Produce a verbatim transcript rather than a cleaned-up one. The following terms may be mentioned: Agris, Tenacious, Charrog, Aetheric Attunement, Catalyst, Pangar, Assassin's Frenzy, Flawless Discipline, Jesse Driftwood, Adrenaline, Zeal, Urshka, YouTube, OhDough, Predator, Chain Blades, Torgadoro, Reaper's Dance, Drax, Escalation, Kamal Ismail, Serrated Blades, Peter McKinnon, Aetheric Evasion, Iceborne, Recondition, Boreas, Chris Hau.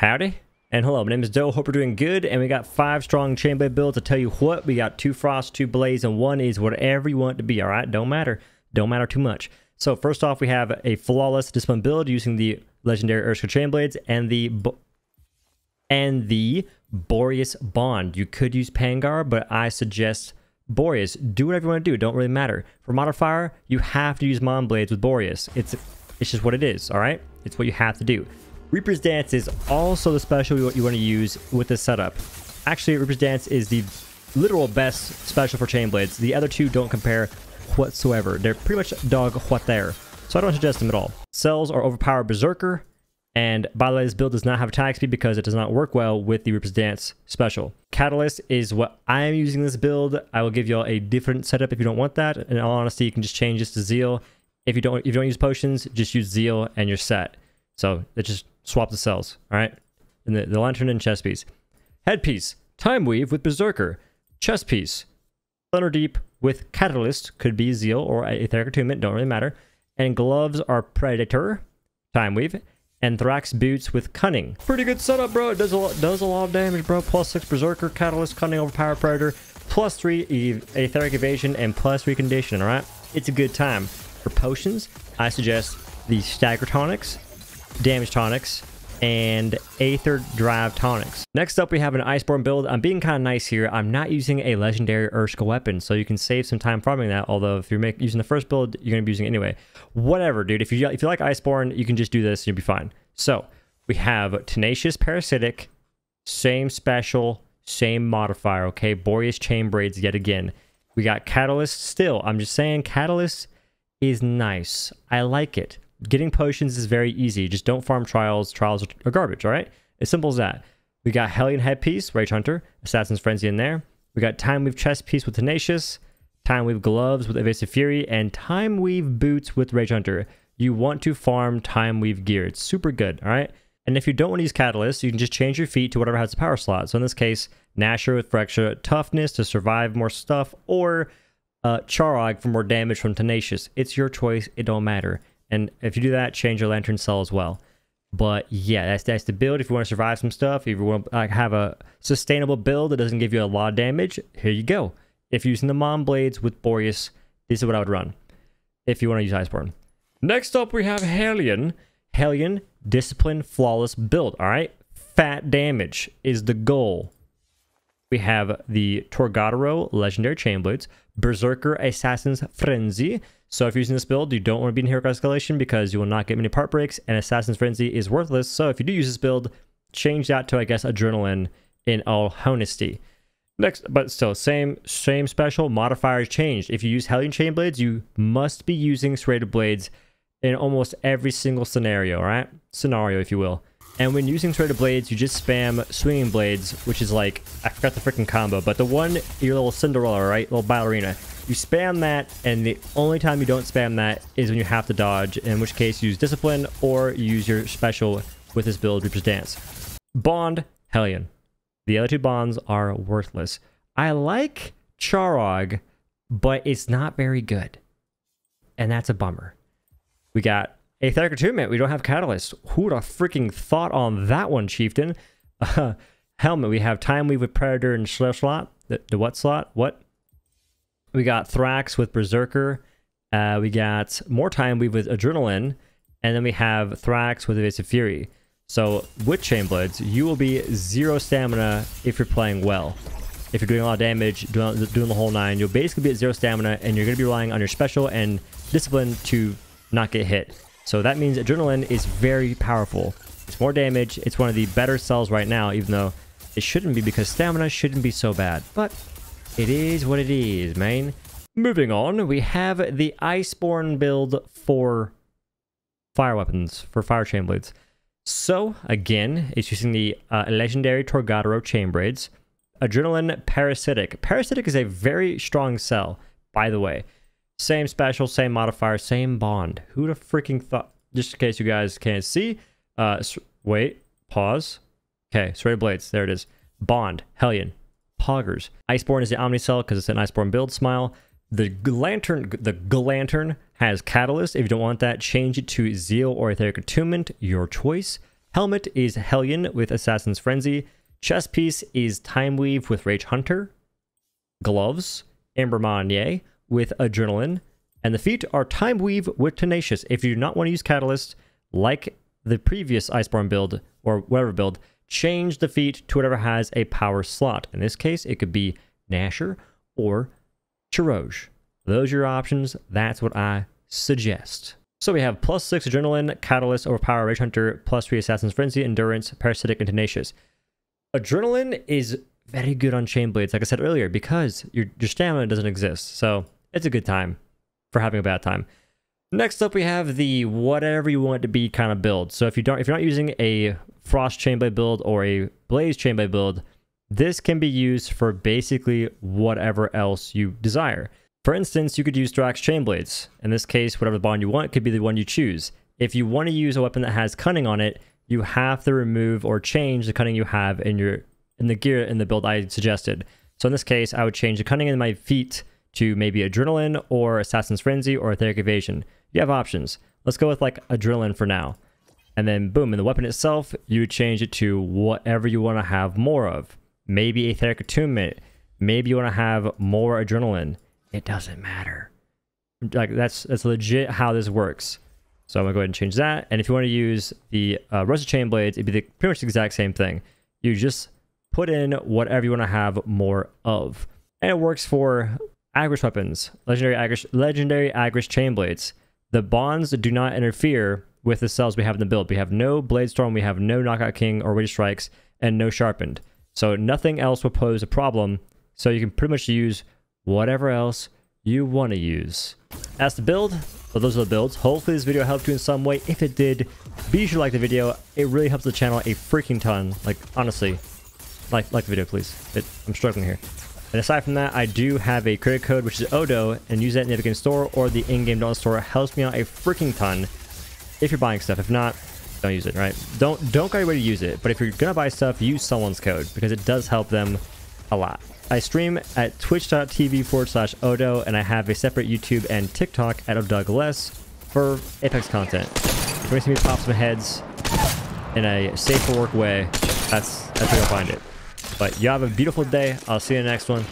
Howdy and hello, my name is Dough, hope you're doing good, and we got five strong chain blade builds. I tell you what, we got two frost, two blaze, and one is whatever you want it to be, all right? Don't matter, don't matter too much. So first off, we have a flawless discipline build using the legendary Urshka chain blades and the Bo and the Boreas bond. You could use Pangar, but I suggest Boreas. Do whatever you want to do, it don't really matter. For modifier, you have to use Mon Blades with Boreas. It's, it's just what it is, all right? It's what you have to do. Reaper's Dance is also the special you want to use with this setup. Actually, Reaper's Dance is the literal best special for chain blades. The other two don't compare whatsoever. They're pretty much dog what there. So I don't suggest them at all. Cells are overpowered Berserker. And by the way, this build does not have attack speed because it does not work well with the Reaper's Dance special. Catalyst is what I am using this build. I will give y'all a different setup if you don't want that. In all honesty, you can just change this to Zeal. If you don't, if you don't use potions, just use Zeal and you're set. So they just swap the cells, all right? And the, the lantern and chest piece. Headpiece, time weave with Berserker. Chest piece, thunder deep with Catalyst, could be Zeal or Aetheric Attunement, don't really matter. And gloves are Predator, time weave, and Thrax boots with Cunning. Pretty good setup, bro. It does a lot, does a lot of damage, bro. Plus six Berserker, Catalyst, Cunning, Overpower Predator, plus three Aetheric Evasion, and plus Recondition, all right? It's a good time. For potions, I suggest the Stagger Tonics, Damage Tonics, and Aether Drive Tonics. Next up, we have an Iceborne build. I'm being kind of nice here. I'm not using a legendary Urshka weapon, so you can save some time farming that, although if you're make, using the first build, you're going to be using it anyway. Whatever, dude. If you, if you like Iceborne, you can just do this and you'll be fine. So, we have Tenacious, Parasitic, same special, same modifier, okay? Boreas Chain Braids yet again. We got Catalyst still. I'm just saying Catalyst is nice. I like it. Getting potions is very easy. Just don't farm trials. Trials are garbage, all right? As simple as that. We got Hellion headpiece, Rage Hunter, Assassin's Frenzy in there. We got Time Weave chest piece with Tenacious, Time Weave gloves with Evasive Fury, and Time Weave boots with Rage Hunter. You want to farm Time Weave gear. It's super good, all right? And if you don't want to use Catalyst, you can just change your feet to whatever has a power slot. So in this case, Nasher with extra toughness to survive more stuff, or uh, Charrog for more damage from Tenacious. It's your choice. It don't matter. And if you do that, change your lantern cell as well. But yeah, that's that's the build. If you want to survive some stuff, if you want to like, have a sustainable build that doesn't give you a lot of damage, here you go. If you're using the Mon Blades with Boreas, this is what I would run. If you want to use Iceborne. Next up, we have Hellion. Hellion, Discipline, Flawless build, all right? Fat damage is the goal. We have the Torgadoro Legendary Chainblades, Berserker Assassin's Frenzy. So if you're using this build, you don't want to be in Hero Escalation because you will not get many part breaks, and Assassin's Frenzy is worthless. So if you do use this build, change that to, I guess, Adrenaline in all honesty. Next, but still, same same special, modifiers changed. If you use Hellion Chainblades, you must be using Serrated Blades in almost every single scenario, all right? Scenario, if you will. And when using Serrated Blades, you just spam Swinging Blades, which is like, I forgot the freaking combo, but the one, your little Cinderella, right? Little ballerina. You spam that, and the only time you don't spam that is when you have to dodge, in which case use Discipline or use your special with this build, Reaper's Dance. Bond, Hellion. The other two bonds are worthless. I like Charrog, but it's not very good. And that's a bummer. We got Aetheric Attunement, we don't have Catalyst. Who would have freaking thought on that one, Chieftain? Uh, helmet, we have Time Weave with Predator and Slash slot. The, the what slot? What? We got Thrax with Berserker. Uh, we got more Time Weave with Adrenaline. And then we have Thrax with Evasive Fury. So with Chainblades, you will be zero stamina if you're playing well. If you're doing a lot of damage, doing, doing the whole nine, you'll basically be at zero stamina, and you're going to be relying on your special and Discipline to not get hit. So that means Adrenaline is very powerful. It's more damage. It's one of the better cells right now, even though it shouldn't be because stamina shouldn't be so bad. But it is what it is, man. Moving on, we have the Iceborne build for fire weapons, for fire chain blades. So again, it's using the uh, legendary Torgadoro chain braids, Adrenaline, Parasitic. Parasitic is a very strong cell, by the way. Same special, same modifier, same bond. Who'd have freaking thought? Just in case you guys can't see. Uh, wait, pause. Okay, Serrated Blades. There it is. Bond, Hellion, Poggers. Iceborne is the Omnicell because it's an Iceborne build. Smile. The Lantern, the Glantern has Catalyst. If you don't want that, change it to Zeal or Aetheric Attunement. Your choice. Helmet is Hellion with Assassin's Frenzy. Chest piece is Time Weave with Rage Hunter. Gloves, Amber Manier with Adrenaline. And the feet are Time Weave with Tenacious. If you do not want to use Catalyst, like the previous Iceborne build, or whatever build, change the feet to whatever has a power slot. In this case, it could be Nasher or Charrog. Those are your options. That's what I suggest. So we have plus six Adrenaline, Catalyst, Overpower, Rage Hunter, plus three Assassin's Frenzy, Endurance, Parasitic, and Tenacious. Adrenaline is very good on Chain Blades, like I said earlier, because your, your stamina doesn't exist. So it's a good time for having a bad time. Next up, we have the whatever you want it to be kind of build. So if you don't, if you're not using a Frost Chainblade build or a Blaze Chainblade build, this can be used for basically whatever else you desire. For instance, you could use Drax Chainblades. In this case, whatever bond you want could be the one you choose. If you want to use a weapon that has Cunning on it, you have to remove or change the Cunning you have in your in the gear in the build I suggested. So in this case, I would change the Cunning in my feet to maybe Adrenaline or Assassin's Frenzy or Aetheric Evasion. You have options. Let's go with like Adrenaline for now. And then boom, in the weapon itself, you change it to whatever you want to have more of. Maybe Aetheric Attunement. Maybe you want to have more Adrenaline. It doesn't matter. Like that's that's legit how this works. So I'm gonna go ahead and change that. And if you want to use the uh, rusted chain blades, it'd be the, pretty much the exact same thing. You just put in whatever you want to have more of, and it works for Agris weapons, legendary Agris, legendary Agris chain blades. The bonds do not interfere with the cells we have in the build. We have no Blade Storm, we have no Knockout King or Rage Strikes, and no Sharpened. So nothing else will pose a problem. So you can pretty much use whatever else you want to use. That's the build. So those are the builds. Hopefully this video helped you in some way. If it did, be sure to like the video. It really helps the channel a freaking ton. Like, honestly, like like the video, please. It, I'm struggling here. And aside from that, I do have a credit code, which is OhDough, and use that in the in-game store or the in-game dollar store. It helps me out a freaking ton if you're buying stuff. If not, don't use it, right? Don't, don't go anywhere to use it. But if you're going to buy stuff, use someone's code because it does help them a lot. I stream at twitch.tv forward slash OhDough, and I have a separate YouTube and TikTok at OhDough for Apex content. If you see me pop some heads in a safe for work way, that's, that's where you'll find it. But you have a beautiful day. I'll see you in the next one.